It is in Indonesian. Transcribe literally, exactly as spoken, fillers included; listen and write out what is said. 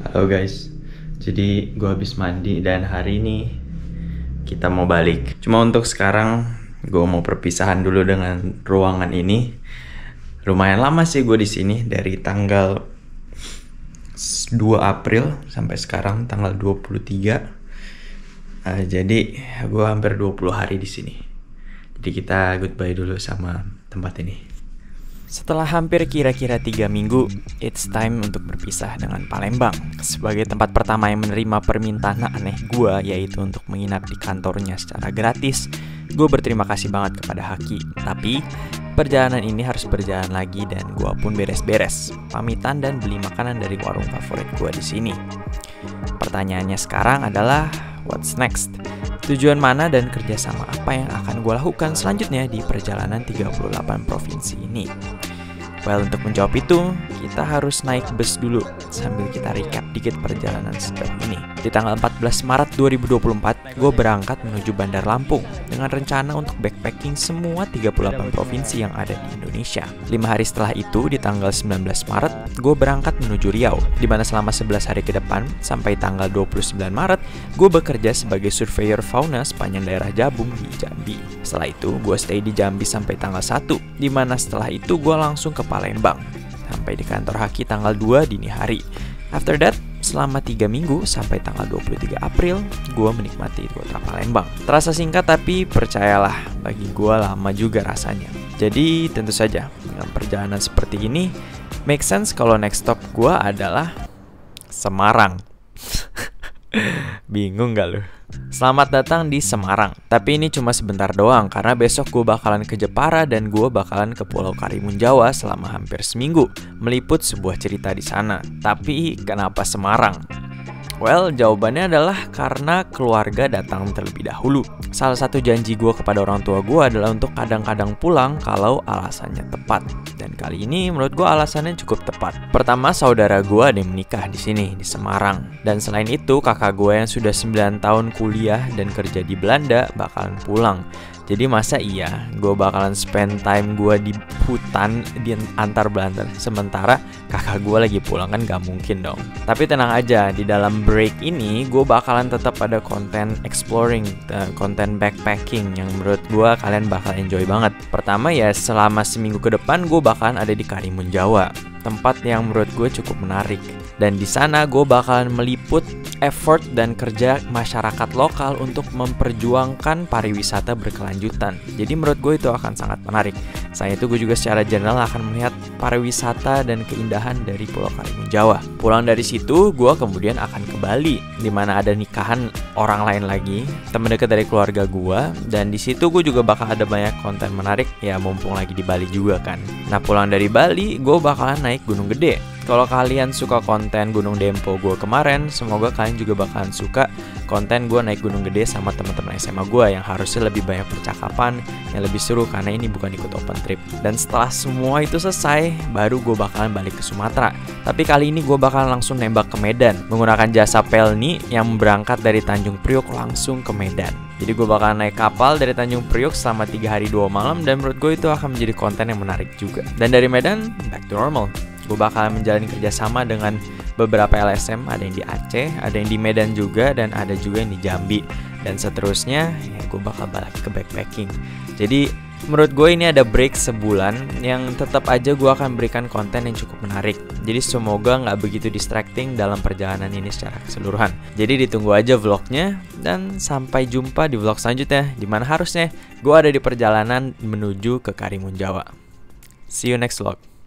Halo guys, jadi gue habis mandi dan hari ini kita mau balik. Cuma untuk sekarang gue mau perpisahan dulu dengan ruangan ini. Lumayan lama sih gue di sini, dari tanggal dua April sampai sekarang tanggal dua puluh tiga. Uh, jadi gue hampir dua puluh hari di sini. Jadi kita goodbye dulu sama tempat ini. Setelah hampir kira-kira tiga minggu, it's time untuk berpisah dengan Palembang sebagai tempat pertama yang menerima permintaan aneh gue, yaitu untuk menginap di kantornya secara gratis. Gue berterima kasih banget kepada Haki, tapi perjalanan ini harus berjalan lagi dan gue pun beres-beres, pamitan dan beli makanan dari warung favorit gue di sini. Pertanyaannya sekarang adalah, what's next? Tujuan mana dan kerjasama apa yang akan gue lakukan selanjutnya di perjalanan tiga puluh delapan provinsi ini? Well, untuk menjawab itu, kita harus naik bus dulu sambil kita recap dikit perjalanan sejauh ini. Di tanggal empat belas Maret dua ribu dua puluh empat, gue berangkat menuju Bandar Lampung dengan rencana untuk backpacking semua tiga puluh delapan provinsi yang ada di Indonesia. lima hari setelah itu, di tanggal sembilan belas Maret, gue berangkat menuju Riau, di mana selama sebelas hari ke depan, sampai tanggal dua puluh sembilan Maret, gue bekerja sebagai surveyor fauna sepanjang daerah Jabung di Jambi. Setelah itu, gue stay di Jambi sampai tanggal satu, di mana setelah itu gue langsung ke Palembang, sampai di kantor Haki tanggal dua dini hari. After that, selama tiga minggu sampai tanggal dua puluh tiga April, gue menikmati kota Palembang. Terasa singkat tapi percayalah, bagi gue lama juga rasanya. Jadi tentu saja dengan perjalanan seperti ini, make sense kalau next stop gue adalah Semarang. Bingung gak lu? Selamat datang di Semarang. Tapi ini cuma sebentar doang, karena besok gue bakalan ke Jepara dan gue bakalan ke Pulau Karimun Jawa selama hampir seminggu, meliput sebuah cerita di sana. Tapi kenapa Semarang? Well, jawabannya adalah karena keluarga datang terlebih dahulu. Salah satu janji gue kepada orang tua gue adalah untuk kadang-kadang pulang kalau alasannya tepat. Dan kali ini menurut gue alasannya cukup tepat. Pertama, saudara gue ada yang menikah di sini, di Semarang. Dan selain itu, kakak gue yang sudah sembilan tahun kuliah dan kerja di Belanda bakalan pulang. Jadi masa iya gue bakalan spend time gue di hutan di antar Belanda, sementara kakak gue lagi pulang, kan gak mungkin dong. Tapi tenang aja, di dalam break ini gue bakalan tetap ada konten exploring, konten backpacking yang menurut gue kalian bakal enjoy banget. Pertama ya, selama seminggu ke depan gue bakalan ada di Karimun Jawa, tempat yang menurut gue cukup menarik. Dan di sana gue bakalan meliput effort dan kerja masyarakat lokal untuk memperjuangkan pariwisata berkelanjutan. Jadi menurut gue itu akan sangat menarik. Selain itu, gue juga secara general akan melihat pariwisata dan keindahan dari Pulau Karimun Jawa. Pulang dari situ, gue kemudian akan ke Bali, dimana ada nikahan orang lain lagi, teman dekat dari keluarga gue. Dan di situ gue juga bakal ada banyak konten menarik, ya mumpung lagi di Bali juga kan. Nah, pulang dari Bali, gue bakalan naik Gunung Gede. Kalau kalian suka konten Gunung Dempo gue kemarin, semoga kalian juga bakalan suka konten gue naik Gunung Gede sama teman-teman S M A gue, yang harusnya lebih banyak percakapan, yang lebih seru karena ini bukan ikut open trip. Dan setelah semua itu selesai, baru gue bakalan balik ke Sumatera. Tapi kali ini gue bakalan langsung nembak ke Medan, menggunakan jasa Pelni yang berangkat dari Tanjung Priok langsung ke Medan. Jadi gue bakalan naik kapal dari Tanjung Priok selama tiga hari dua malam, dan menurut gue itu akan menjadi konten yang menarik juga. Dan dari Medan, back to normal. Gue bakalan menjalin kerjasama dengan beberapa L S M, ada yang di Aceh, ada yang di Medan juga, dan ada juga yang di Jambi. Dan seterusnya, ya gue bakal balik ke backpacking. Jadi menurut gue ini ada break sebulan yang tetap aja gue akan berikan konten yang cukup menarik. Jadi semoga nggak begitu distracting dalam perjalanan ini secara keseluruhan. Jadi ditunggu aja vlognya, dan sampai jumpa di vlog selanjutnya, dimana harusnya gue ada di perjalanan menuju ke Karimun Jawa. See you next vlog.